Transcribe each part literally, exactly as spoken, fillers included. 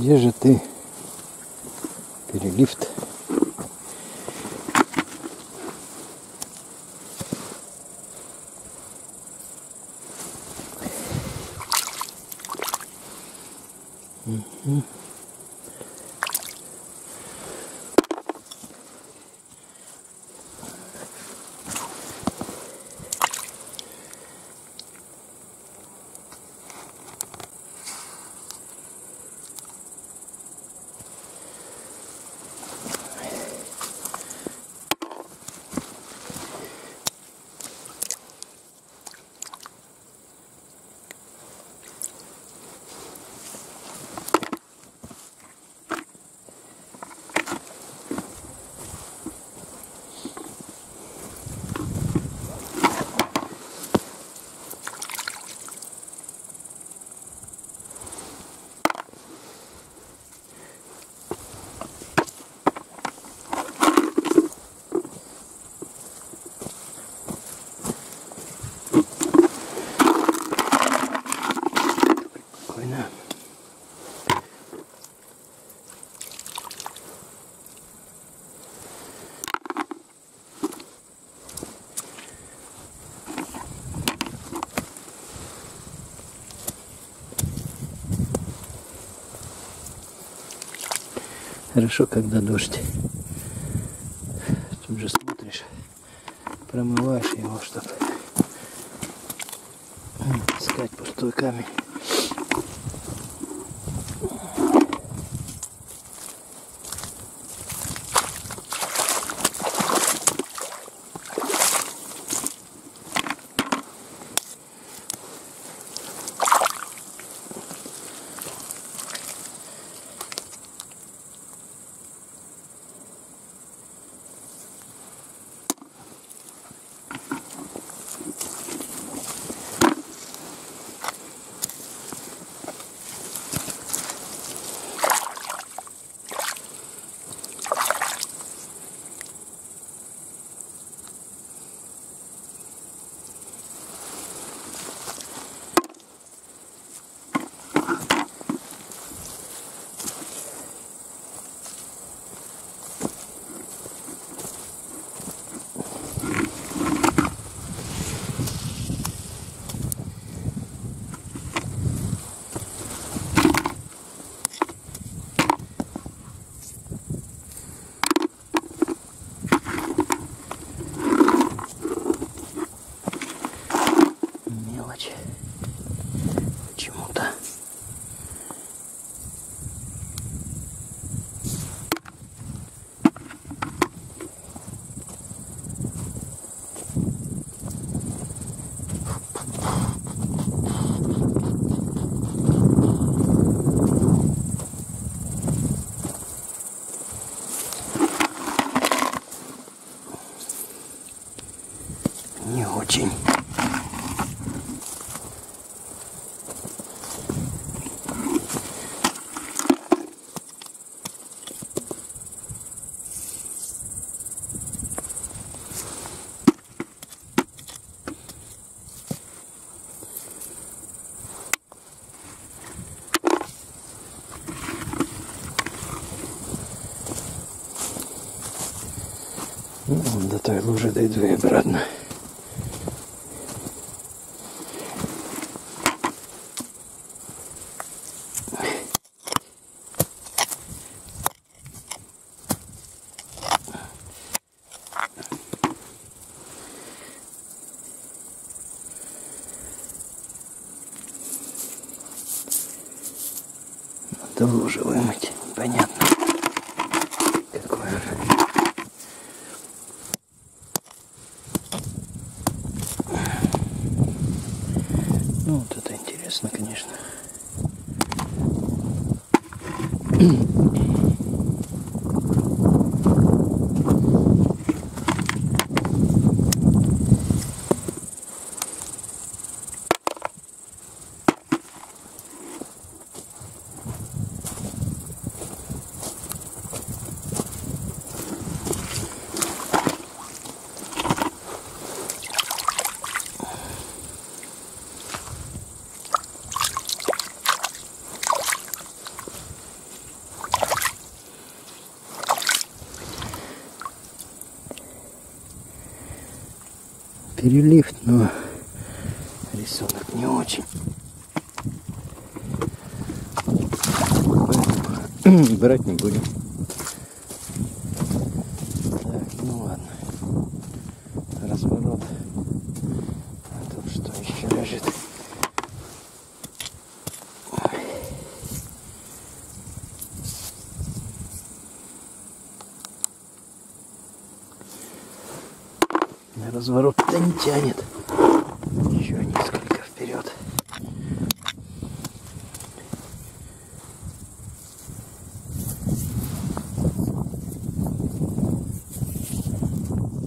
Где же ты, перелив-то? Угу. Хорошо, когда дождь. Тут же смотришь, промываешь его, чтобы искать пустой камень. До той лужи дойду и обратно. Надо лужи вымыть, понятно. Какое же... Ну, вот это интересно, конечно. перелив, но рисунок не очень. Поэтому брать не будем. Так, ну ладно. Разворот. А тут что еще лежит? На разворот-то не тянет. Еще несколько вперед.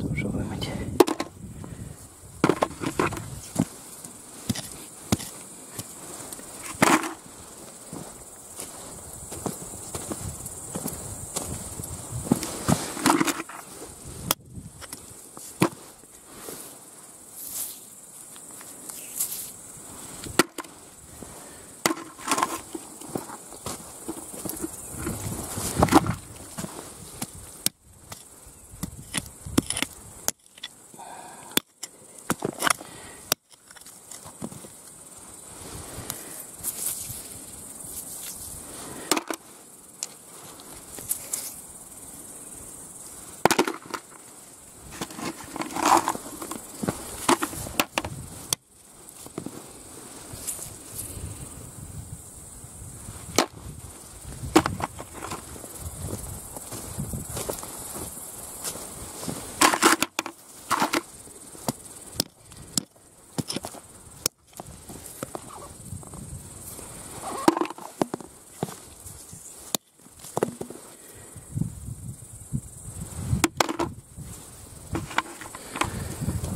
Тоже вымыть.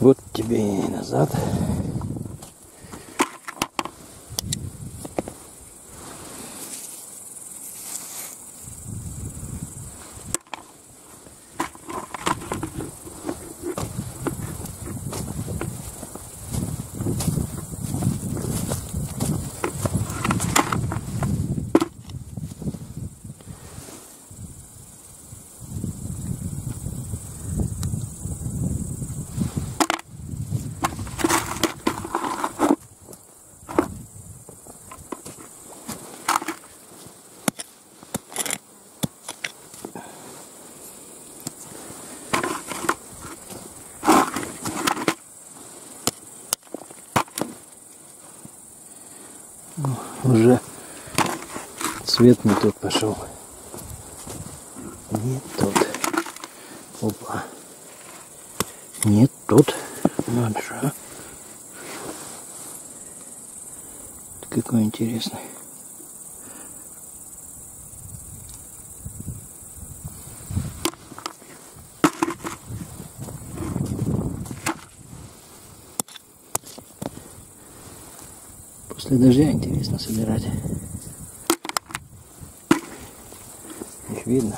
Вот тебе и назад. Уже цвет не тот пошел. Не тот. Опа. Не тот. Надо же, а. Какой интересный. После дождя интересно собирать. Их видно.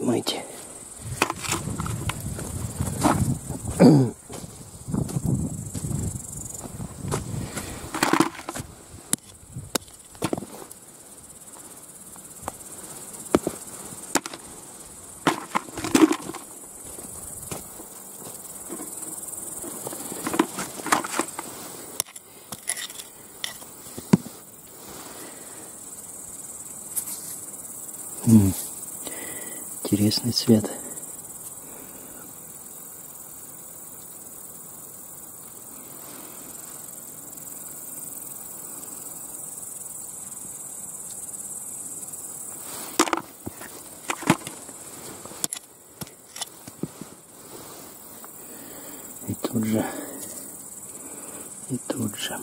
Мыть. Mm. Интересный цвет. тут же и тут же.